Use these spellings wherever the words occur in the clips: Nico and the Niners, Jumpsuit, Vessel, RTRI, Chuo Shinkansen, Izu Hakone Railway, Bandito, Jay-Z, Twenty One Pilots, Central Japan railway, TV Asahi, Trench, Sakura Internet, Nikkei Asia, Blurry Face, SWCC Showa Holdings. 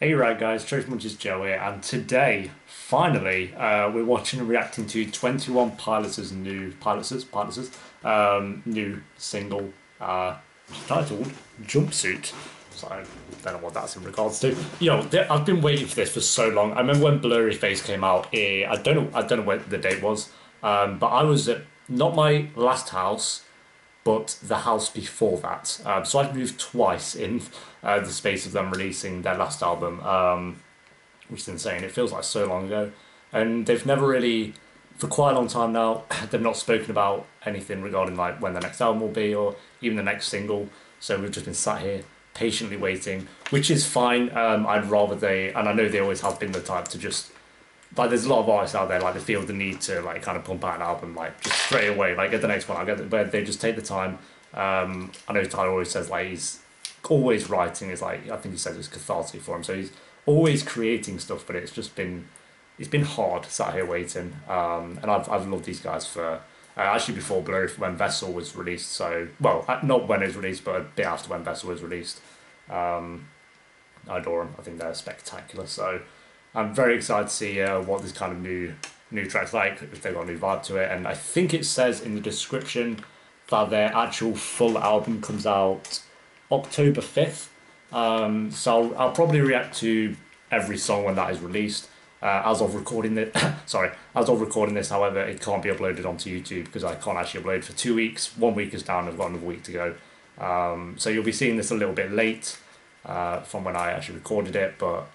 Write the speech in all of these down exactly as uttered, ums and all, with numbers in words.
Hey right guys, Trophy Munchies Joe here, and today, finally, uh, we're watching and reacting to Twenty One Pilots' new Pilots' Pilots' um, new single uh, titled Jumpsuit. So I don't know what that's in regards to. Yo, I've been waiting for this for so long. I remember when Blurry Face came out. Eh, I don't know. I don't know what the date was, um, but I was at not my last house, but the house before that. Um, so I've moved twice in uh, the space of them releasing their last album, um, which is insane. It feels like so long ago. And they've never really, for quite a long time now, they've not spoken about anything regarding like when the next album will be or even the next single. So we've just been sat here patiently waiting, which is fine. Um, I'd rather they, and I know they always have been the type to just, like, there's a lot of artists out there, like, they feel the need to, like, kind of pump out an album, like, just straight away, like, get the next one, I'll get the, but they just take the time. Um, I know Tyler always says, like, he's always writing, it's like, I think he says it's cathartic for him, so he's always creating stuff, but it's just been, it's been hard sat here waiting, um, and I've, I've loved these guys for, uh, actually before Blurry, when Vessel was released, so, well, not when it was released, but a bit after when Vessel was released. Um, I adore them, I think they're spectacular, so I'm very excited to see uh, what this kind of new new track's like, if they've got a new vibe to it. And I think it says in the description that their actual full album comes out October fifth. Um, so I'll, I'll probably react to every song when that is released. Uh, as of recording this, sorry, as of recording this, however, it can't be uploaded onto YouTube because I can't actually upload for two weeks. One week is down, I've got another week to go. Um, so you'll be seeing this a little bit late uh, from when I actually recorded it, but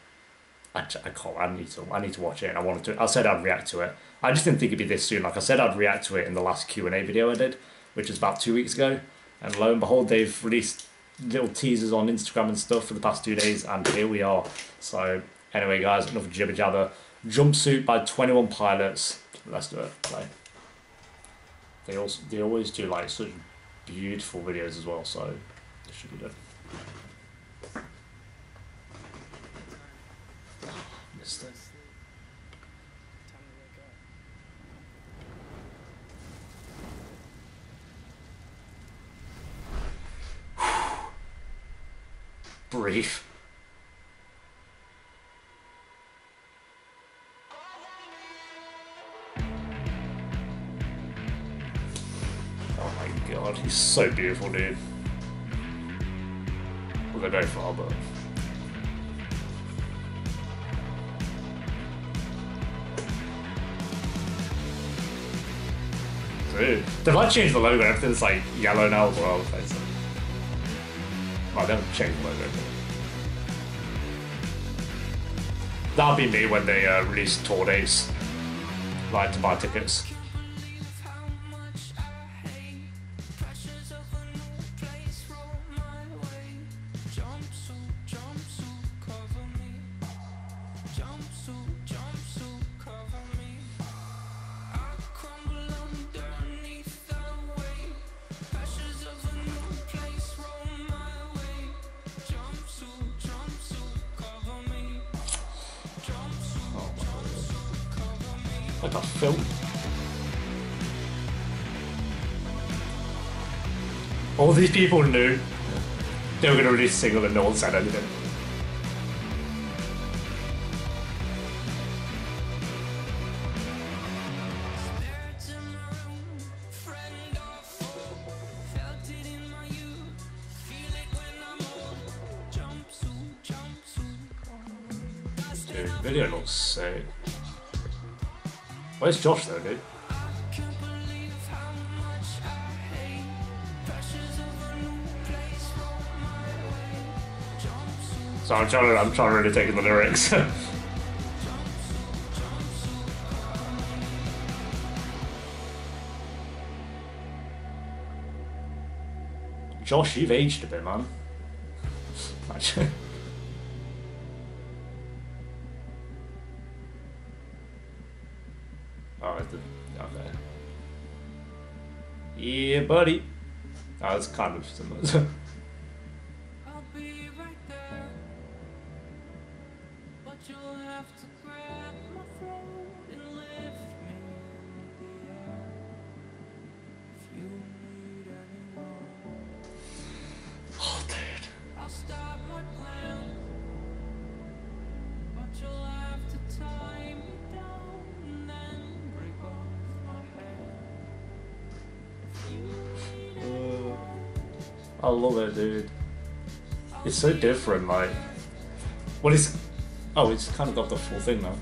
I, I can't, I need to, I need to watch it, and I wanted to, I said I'd react to it. I just didn't think it'd be this soon. Like I said, I'd react to it in the last Q and A video I did, which was about two weeks ago, and lo and behold, they've released little teasers on Instagram and stuff for the past two days, and here we are. So anyway guys, enough jibber jabber. Jumpsuit by Twenty One Pilots, let's do it. Like, they, also, they always do like such beautiful videos as well, so this should be good. Brief. Oh my god, he's so beautiful, dude. Well, they're very far, but dude, they've like changed the logo. Everything's like yellow now as well. So. Oh, they haven't changed the logo. That'll be me when they uh, release tour days, like to buy tickets. Like a film. All these people knew they were going to release a single and no one said anything. Dude, the video looks sick. Where's Josh though, dude? So I'm trying to, I'm trying to really take in the lyrics. Josh, you've aged a bit, man. Actually. Oh, it's the, okay. Yeah, buddy. Oh, it's kind of similar. I'll be right there, but you'll have to grab my throat and lift me in the air if you need anyone. Oh, dude. I'll stop my plans. I love it, dude. It's so different, like. Well, it's. Oh, it's kind of got the full thing now.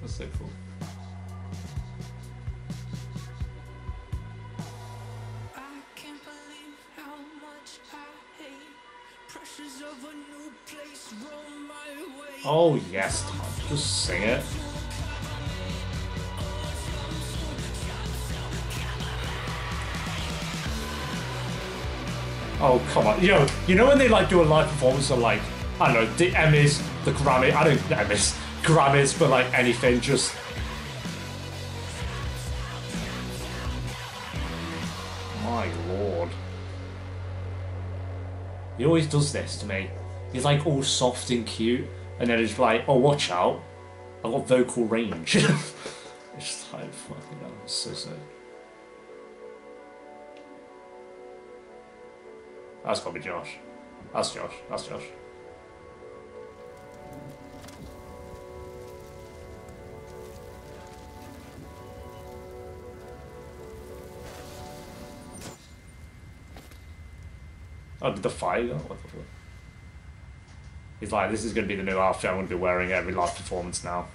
That's so cool. I can't believe how much I hate pressures of a new place roll my way. Oh yes, Tom, just sing it. Oh come on, yo, you know when they like do a live performance of like, I don't know, the Emmys, the Grammy, I don't Emmys. Grammys, but like anything, just my lord. He always does this to me. He's like all soft and cute, and then he's like, "Oh, watch out! I got vocal range." It's just like fucking hell, it's so sick. That's probably Josh. That's Josh. That's Josh. Oh, did the fire go? What the fuck? He's like, this is going to be the new outfit I'm going to be wearing every live performance now.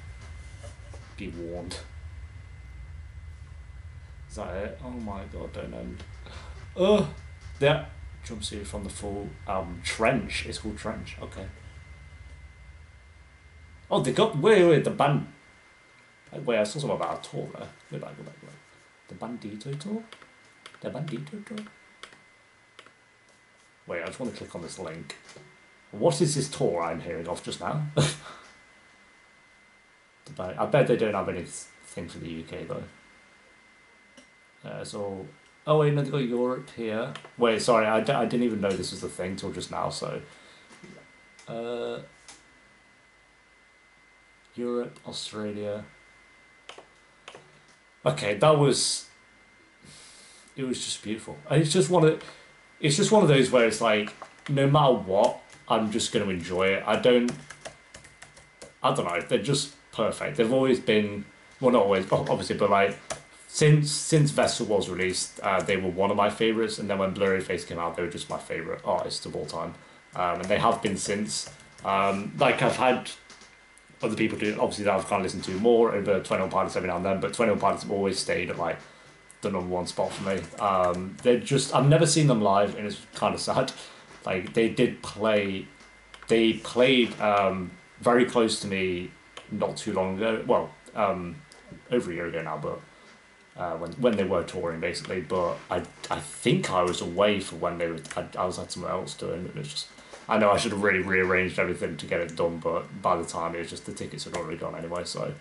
Be warned. Is that it? Oh my god, don't end. Ugh! That jumpsuit from the full um, Trench. It's called Trench. Okay. Oh, they got. Wait, wait, the band. Wait, I saw something about a tour there. Go back, go back, go back. The Bandito tour? The Bandito tour? Wait, I just want to click on this link. What is this tour I'm hearing of just now? I bet they don't have anything for the U K though. Uh, so, oh wait, no, they got Europe here. Wait, sorry, I, d I didn't even know this was the thing till just now. So, uh, Europe, Australia. Okay, that was. It was just beautiful. I just wanted. It's just one of those where it's like, no matter what, I'm just going to enjoy it. I don't, I don't know, they're just perfect. They've always been, well not always, obviously, but like, since since Vessel was released, uh, they were one of my favourites, and then when Blurry Face came out, they were just my favourite artists of all time. Um, and they have been since. Um, like, I've had other people do, obviously, that I've kind of listened to more over Twenty One Pilots every now and then, but Twenty One Pilots have always stayed at like, the number one spot for me. Um, they're just, I've never seen them live, and it's kind of sad. Like they did play, they played um, very close to me not too long ago. Well, um, over a year ago now, but uh, when when they were touring basically. But I I think I was away for when they were. I, I was at somewhere else doing. It was just I know I should have really rearranged everything to get it done, but by the time it was just the tickets had already gone anyway. So.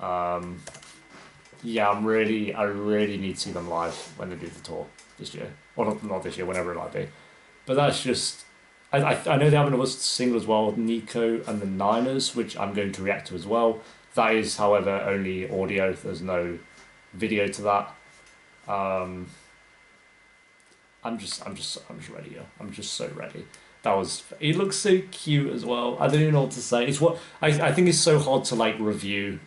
Um, Yeah, I'm really, I really need to see them live when they do the tour this year. Or not, not this year, whenever it might be. But that's just, I, I, I know they have another single as well, Nico and the Niners, which I'm going to react to as well. That is, however, only audio. There's no video to that. Um, I'm just, I'm just, I'm just ready. Yeah. I'm just so ready. That was, it looks so cute as well. I don't even know what to say. It's what, I, I think it's so hard to like review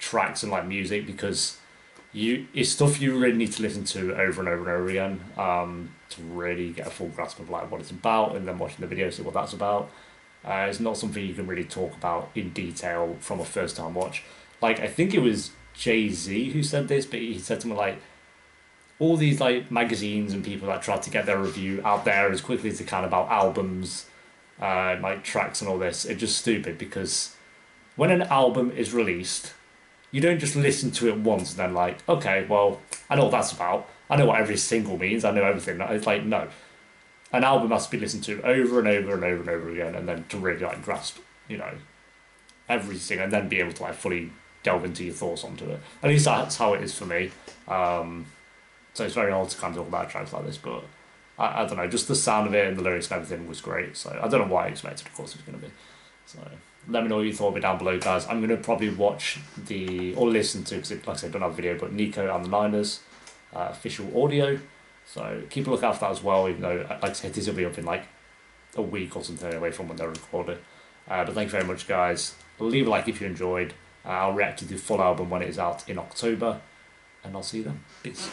tracks and like music because you it's stuff you really need to listen to over and over and over again um to really get a full grasp of like what it's about, and then watching the video see what that's about. Uh it's not something you can really talk about in detail from a first time watch. Like I think it was Jay-Z who said this, but he said something like all these like magazines and people that tried to get their review out there as quickly as they can about albums, uh like tracks and all this, it's just stupid because when an album is released, you don't just listen to it once and then like, okay, well, I know what that's about. I know what every single means. I know everything. It's like, no. An album must be listened to over and over and over and over again, and then to really like grasp, you know, everything, and then be able to like fully delve into your thoughts onto it. At least that's how it is for me. Um, so it's very hard to kind of talk about tracks like this, but I, I don't know, just the sound of it and the lyrics and everything was great. So I don't know what I expected, of course, it was going to be. So let me know what you thought of it down below, guys. I'm going to probably watch the, or listen to, because like I said, I don't have a video, but Nico and the Niners, uh, official audio So keep a look out for that as well, even though, like I said, these will be up in like a week or something away from when they're recorded. Uh, but thank you very much, guys. Leave a like if you enjoyed. Uh, I'll react to the full album when it is out in October. And I'll see you then. Peace.